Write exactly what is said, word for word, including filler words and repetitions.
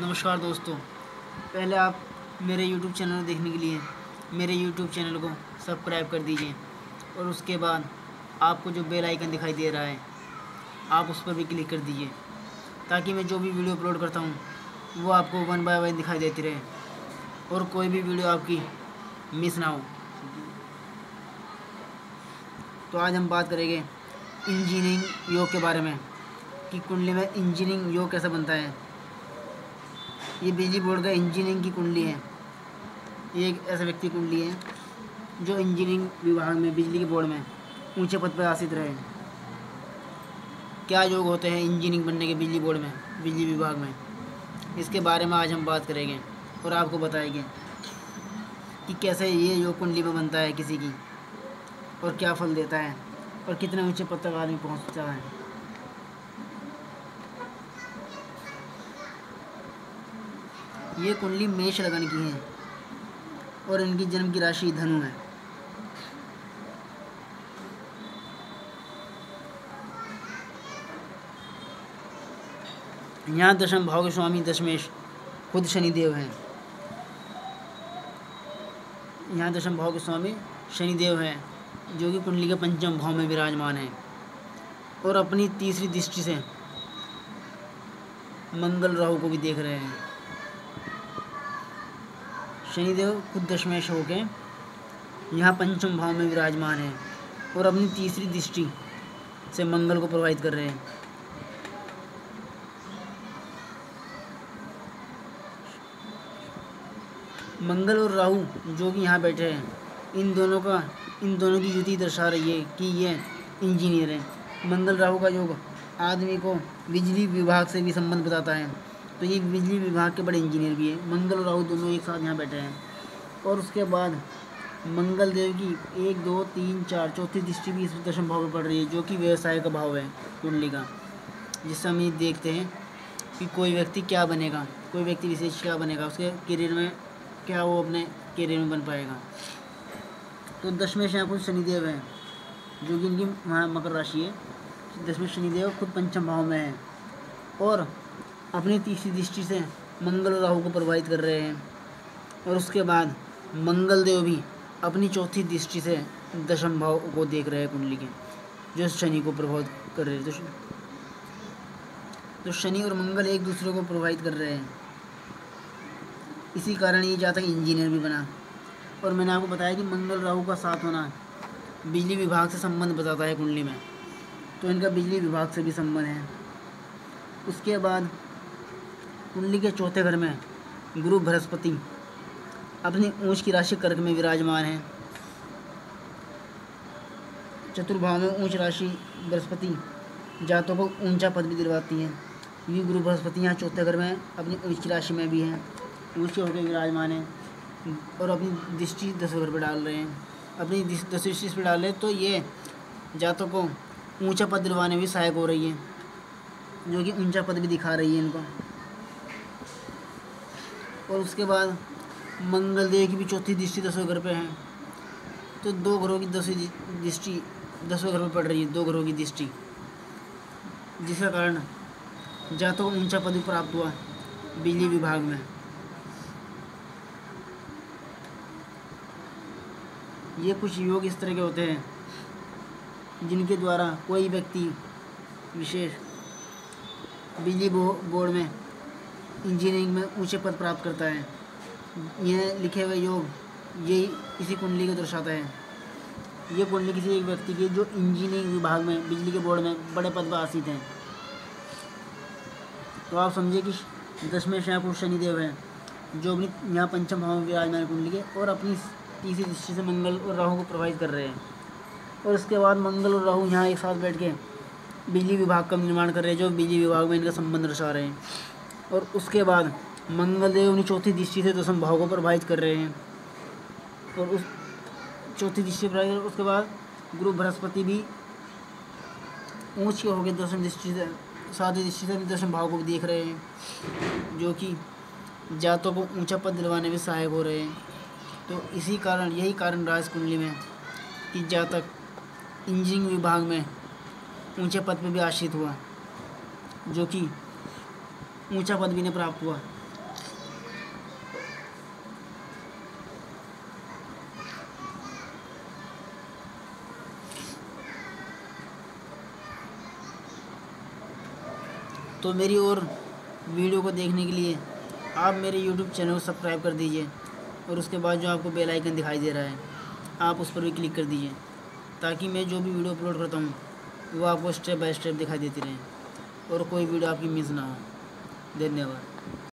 नमस्कार दोस्तों, पहले आप मेरे यूट्यूब चैनल देखने के लिए मेरे यूट्यूब चैनल को सब्सक्राइब कर दीजिए और उसके बाद आपको जो बेल आइकन दिखाई दे रहा है आप उस पर भी क्लिक कर दीजिए ताकि मैं जो भी वीडियो अपलोड करता हूँ वो आपको वन बाय वन दिखाई देती रहे और कोई भी वीडियो आपकी मिस ना हो। तो आज हम बात करेंगे इंजीनियरिंग योग के बारे में कि कुंडली में इंजीनियरिंग योग कैसा बनता है। ये बिजली बोर्ड का इंजीनियरिंग की कुंडली है। ये एक ऐसे व्यक्ति कुंडली है जो इंजीनियरिंग विभाग में बिजली के बोर्ड में ऊंचे पद पर आसीन रहे। क्या योग होते हैं इंजीनियरिंग बनने के बिजली बोर्ड में, बिजली विभाग में, इसके बारे में आज हम बात करेंगे और आपको बताएंगे कि कैसे ये योग कुंडली में बनता है किसी की और क्या फल देता है और कितने ऊंचे पद तक आदमी पहुँचता है। ये कुंडली मेष लगन की है और इनकी जन्म की राशि धनु है। यहाँ दशम भाव के स्वामी दशमेश खुद शनिदेव हैं। यहाँ दशम भाव के स्वामी शनिदेव हैं जो कि कुंडली के पंचम भाव में विराजमान हैं और अपनी तीसरी दृष्टि से मंगल राहु को भी देख रहे हैं। शनिदेव खुद दशमेश होके यहाँ पंचम भाव में विराजमान है और अपनी तीसरी दृष्टि से मंगल को प्रभावित कर रहे हैं। मंगल और राहु जो कि यहाँ बैठे हैं, इन दोनों का इन दोनों की युति दर्शा रही है कि ये इंजीनियर हैं। मंगल राहु का योग आदमी को बिजली विभाग से भी संबंध बताता है, तो ये बिजली विभाग के बड़े इंजीनियर भी हैं। मंगल और राहु दोनों एक साथ यहाँ बैठे हैं और उसके बाद मंगल देव की एक दो तीन चार चौथी दृष्टि भी इस दशम भाव में पड़ रही है जो कि व्यवसाय का भाव है कुंडली का, जिससे हम ये देखते हैं कि कोई व्यक्ति क्या बनेगा, कोई व्यक्ति विशेष क्या बनेगा, उसके करियर में क्या वो अपने करियर में बन पाएगा। तो दशमेश यहाँ खुद शनिदेव हैं जो कि इनकी मकर राशि है। दशमेश शनिदेव खुद पंचम भाव में है और अपनी तीसरी दृष्टि से मंगल और राहु को प्रभावित कर रहे हैं और उसके बाद मंगल देव भी अपनी चौथी दृष्टि से दशम भाव को देख रहे हैं कुंडली के, जो शनि को प्रभावित कर रहे हैं। तो, तो शनि और मंगल एक दूसरे को प्रभावित कर रहे हैं, इसी कारण ये जातक इंजीनियर भी बना। और मैंने आपको बताया कि मंगल राहु का साथ होना बिजली विभाग से संबंध बताता है कुंडली में, तो इनका बिजली विभाग से भी संबंध है। उसके बाद कुंडली के चौथे घर में गुरु बृहस्पति अपनी ऊंच की राशि कर्क में विराजमान है। चतुर्भाव में ऊंच राशि बृहस्पति जातों को ऊंचा पद भी दिलवाती है, क्योंकि गुरु बृहस्पति यहाँ चौथे घर में अपनी ऊंच की राशि में भी है, ऊंचे होकर विराजमान है और अपनी दृष्टि दसवें घर पर डाल रहे हैं। अपनी दसवीं दृष्टि पर डाल रहे हैं तो ये जातों को ऊँचा पद दिलवाने में सहायक हो रही है, जो कि ऊंचा पद भी दिखा रही है इनको। और उसके बाद मंगल देव की भी चौथी दृष्टि दसवें घर पे है, तो दो घरों की दसवीं दृष्टि दसवें घर पे पड़ रही है, दो घरों की दृष्टि, जिसका कारण जातों को ऊंचा पद भी प्राप्त हुआ बिजली विभाग में। ये कुछ योग इस तरह के होते हैं जिनके द्वारा कोई व्यक्ति विशेष बिजली बोर्ड में इंजीनियरिंग में ऊंचे पद प्राप्त करता है। यह लिखे हुए योग यही इसी कुंडली को दर्शाता है। ये कुंडली किसी एक व्यक्ति की जो इंजीनियरिंग विभाग में बिजली के बोर्ड में बड़े पद पर आसीन हैं। तो आप समझिए कि दशमेश यहाँ पुरुष शनिदेव हैं जो अपनी यहाँ पंचम भाव में विराजमान कुंडली के और अपनी तीसरी दृष्टि से मंगल और राहु को प्रभावित कर रहे हैं। और इसके बाद मंगल और राहु यहाँ एक साथ बैठ के बिजली विभाग का निर्माण कर रहे हैं, जो बिजली विभाग में इनका संबंध दर्शा रहे हैं। और उसके बाद मंगलदेव अपनी चौथी दृष्टि से दसम भाव को प्रभावित कर रहे हैं और उस चौथी दृष्टि प्रभावित। उसके बाद गुरु बृहस्पति भी ऊंच के होकर दसम दृष्टि से सातवीं दृष्टि से दसम भाव को भी देख रहे हैं, जो कि जातों को ऊंचा पद दिलवाने में सहायक हो रहे हैं। तो इसी कारण यही कारण राज कुंडली में कि जातक इंजीनियरिंग विभाग में ऊंचे पद पर भी आश्रित हुआ, जो कि ऊंचा पद भी ने प्राप्त हुआ। तो मेरी और वीडियो को देखने के लिए आप मेरे यूट्यूब चैनल को सब्सक्राइब कर दीजिए और उसके बाद जो आपको बेल आइकन दिखाई दे रहा है आप उस पर भी क्लिक कर दीजिए, ताकि मैं जो भी वीडियो अपलोड करता हूँ वो आपको स्टेप बाय स्टेप दिखाई देती रहे और कोई वीडियो आपकी मिस ना हो। धन्यवाद।